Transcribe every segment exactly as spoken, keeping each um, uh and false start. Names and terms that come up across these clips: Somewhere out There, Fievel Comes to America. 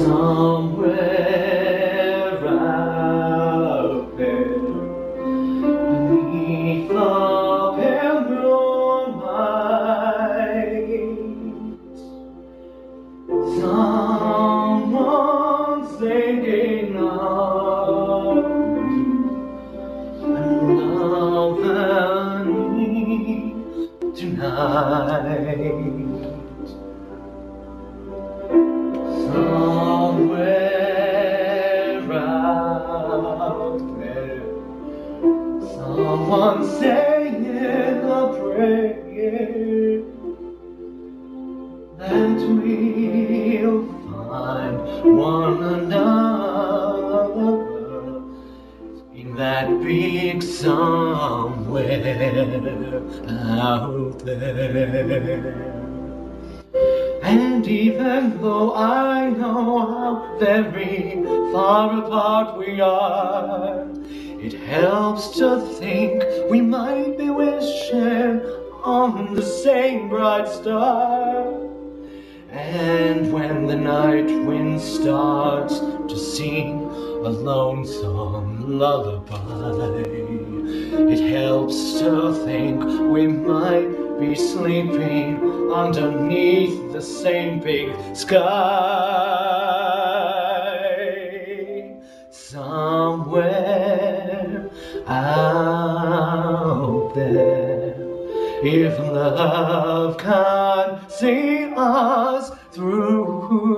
Somewhere out there, beneath the pale moon light, someone's thinking of you, and of the need tonight. Somewhere out there, someone saying a prayer that we'll find one another in that big somewhere out there. And even though I know how very far apart we are, it helps to think we might be wishing on the same bright star. And when the night wind starts to sing a lonesome lullaby, it helps to think we might be sleeping underneath the same big sky. Somewhere out there, if love can't see us through,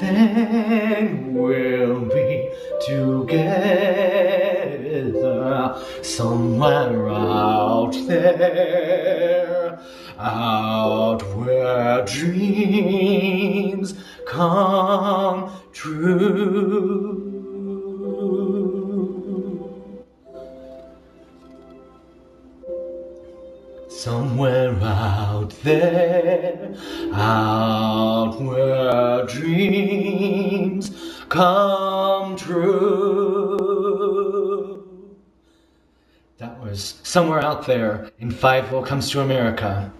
then we'll be together somewhere out there, out where dreams come true. Somewhere out there, out where dreams come true. That was Somewhere Out There in Fievel Comes to America.